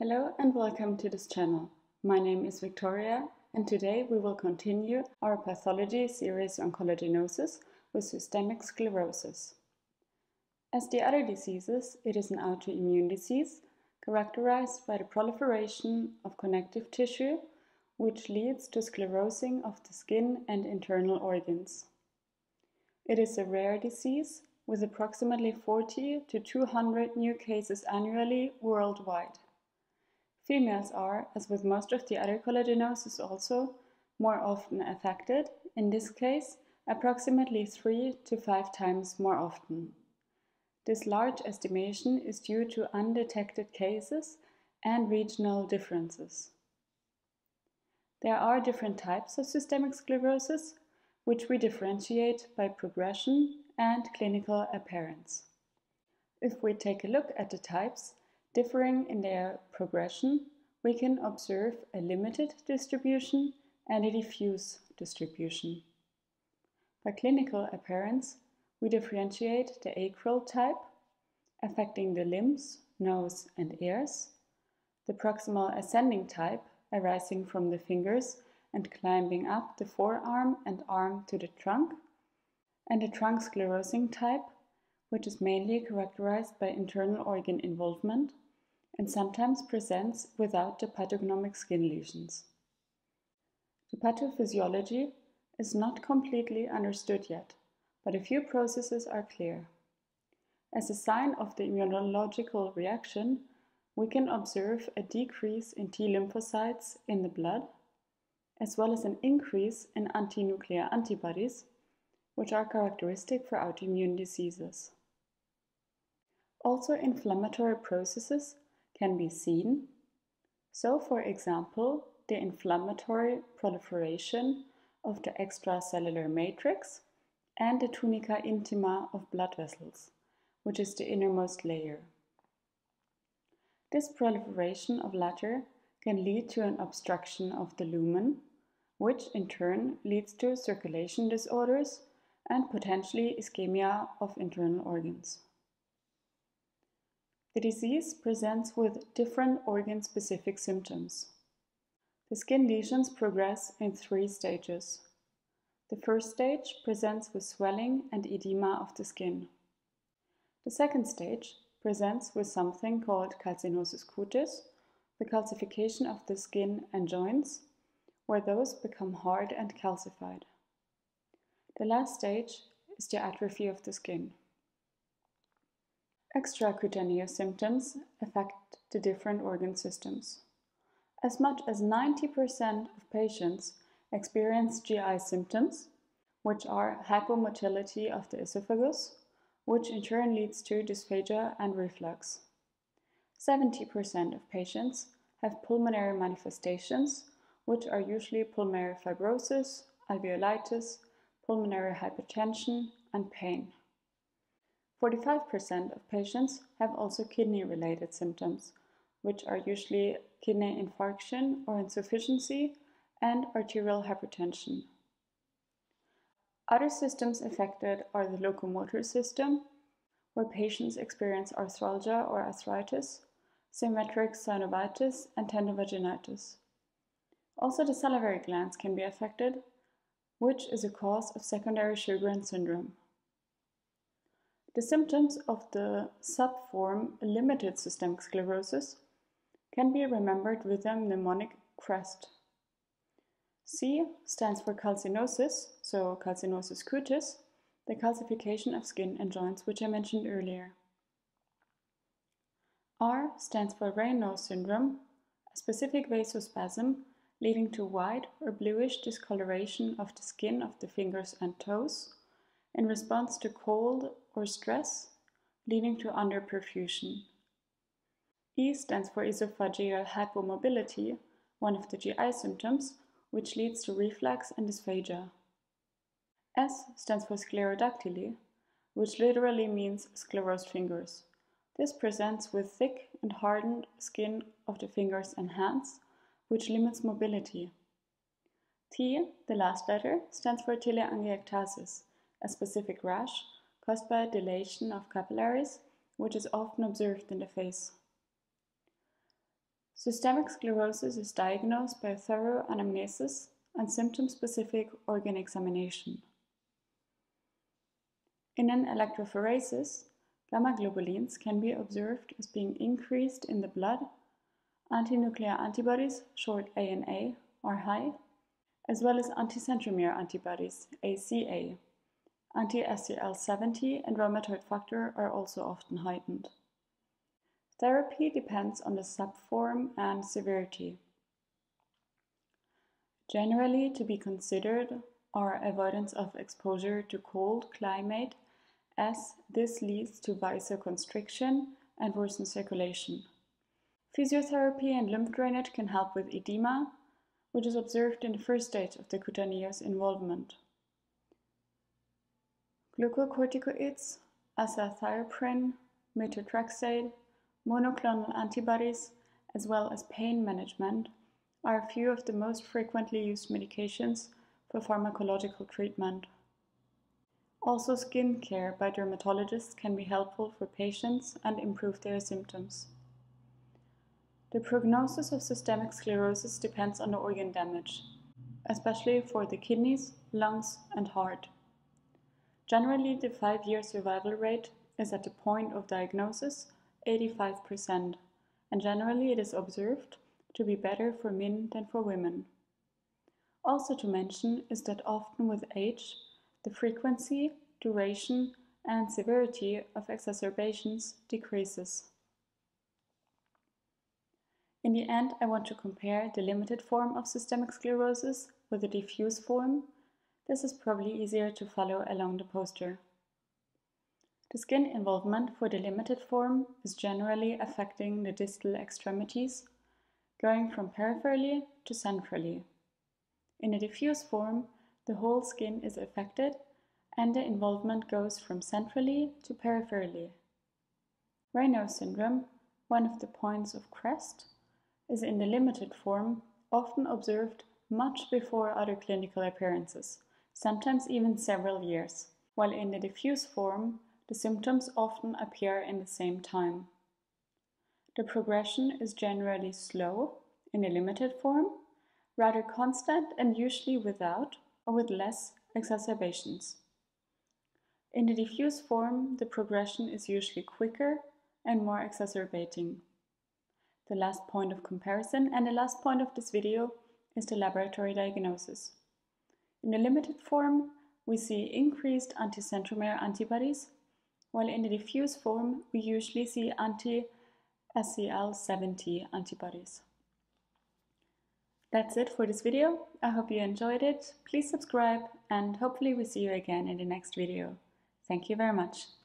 Hello and welcome to this channel. My name is Victoria and today we will continue our pathology series on collagenoses with systemic sclerosis. As the other diseases, it is an autoimmune disease characterized by the proliferation of connective tissue, which leads to sclerosing of the skin and internal organs. It is a rare disease with approximately 40 to 200 new cases annually worldwide. Females are, as with most of the other collagenoses also, more often affected, in this case approximately 3 to 5 times more often. This large estimation is due to undetected cases and regional differences. There are different types of systemic sclerosis, which we differentiate by progression and clinical appearance. If we take a look at the types, differing in their progression, we can observe a limited distribution and a diffuse distribution. By clinical appearance, we differentiate the acral type, affecting the limbs, nose and ears, the proximal ascending type, arising from the fingers and climbing up the forearm and arm to the trunk, and the trunk sclerosing type, which is mainly characterized by internal organ involvement and sometimes presents without the pathognomonic skin lesions. The pathophysiology is not completely understood yet, but a few processes are clear. As a sign of the immunological reaction, we can observe a decrease in T lymphocytes in the blood, as well as an increase in antinuclear antibodies, which are characteristic for autoimmune diseases. Also, inflammatory processes can be seen. So, for example, the inflammatory proliferation of the extracellular matrix and the tunica intima of blood vessels, which is the innermost layer. This proliferation of latter can lead to an obstruction of the lumen, which in turn leads to circulation disorders and potentially ischemia of internal organs. The disease presents with different organ-specific symptoms. The skin lesions progress in 3 stages. The first stage presents with swelling and edema of the skin. The second stage presents with something called calcinosis cutis, the calcification of the skin and joints, where those become hard and calcified. The last stage is the atrophy of the skin. Extracutaneous symptoms affect the different organ systems. As much as 90% of patients experience GI symptoms, which are hypomotility of the esophagus, which in turn leads to dysphagia and reflux. 70% of patients have pulmonary manifestations, which are usually pulmonary fibrosis, alveolitis, pulmonary hypertension, and pain. 45% of patients have also kidney-related symptoms, which are usually kidney infarction or insufficiency and arterial hypertension. Other systems affected are the locomotor system, where patients experience arthralgia or arthritis, symmetric synovitis, and tendinopathitis. Also, the salivary glands can be affected, which is a cause of secondary Sjögren syndrome. The symptoms of the subform limited systemic sclerosis can be remembered with a mnemonic crest. C stands for calcinosis, so calcinosis cutis, the calcification of skin and joints, which I mentioned earlier. R stands for Raynaud's syndrome, a specific vasospasm leading to white or bluish discoloration of the skin of the fingers and toes in response to cold or stress, leading to underperfusion. E stands for esophageal hypomobility, one of the GI symptoms, which leads to reflux and dysphagia. S stands for sclerodactyly, which literally means sclerosed fingers. This presents with thick and hardened skin of the fingers and hands, which limits mobility. T, the last letter, stands for telangiectasis, a specific rash caused by dilation of capillaries, which is often observed in the face. Systemic sclerosis is diagnosed by thorough anamnesis and symptom-specific organ examination. In an electrophoresis, gamma globulins can be observed as being increased in the blood, antinuclear antibodies, short ANA, are high, as well as anticentromere antibodies, ACA. Anti-SCL-70 and rheumatoid factor are also often heightened. Therapy depends on the subform and severity. Generally to be considered are avoidance of exposure to cold climate, as this leads to vasoconstriction and worsened circulation. Physiotherapy and lymph drainage can help with edema, which is observed in the first stage of the cutaneous involvement. Glucocorticoids, azathioprine, methotrexate, monoclonal antibodies, as well as pain management, are a few of the most frequently used medications for pharmacological treatment. Also, skin care by dermatologists can be helpful for patients and improve their symptoms. The prognosis of systemic sclerosis depends on the organ damage, especially for the kidneys, lungs, and heart. Generally, the 5-year survival rate is at the point of diagnosis 85%, and generally it is observed to be better for men than for women. Also to mention is that often with age, the frequency, duration, and severity of exacerbations decreases. In the end, I want to compare the limited form of systemic sclerosis with the diffuse form. This is probably easier to follow along the poster. The skin involvement for the limited form is generally affecting the distal extremities, going from peripherally to centrally. In the diffuse form, the whole skin is affected and the involvement goes from centrally to peripherally. Raynaud's syndrome, one of the points of crest, is in the limited form often observed much before other clinical appearances, sometimes even several years, while in the diffuse form, the symptoms often appear in the same time. The progression is generally slow in a limited form, rather constant and usually without or with less exacerbations. In the diffuse form, the progression is usually quicker and more exacerbating. The last point of comparison and the last point of this video is the laboratory diagnosis. In the limited form, we see increased anticentromere antibodies, while in the diffuse form, we usually see anti-SCL70 antibodies. That's it for this video. I hope you enjoyed it. Please subscribe and hopefully we see you again in the next video. Thank you very much.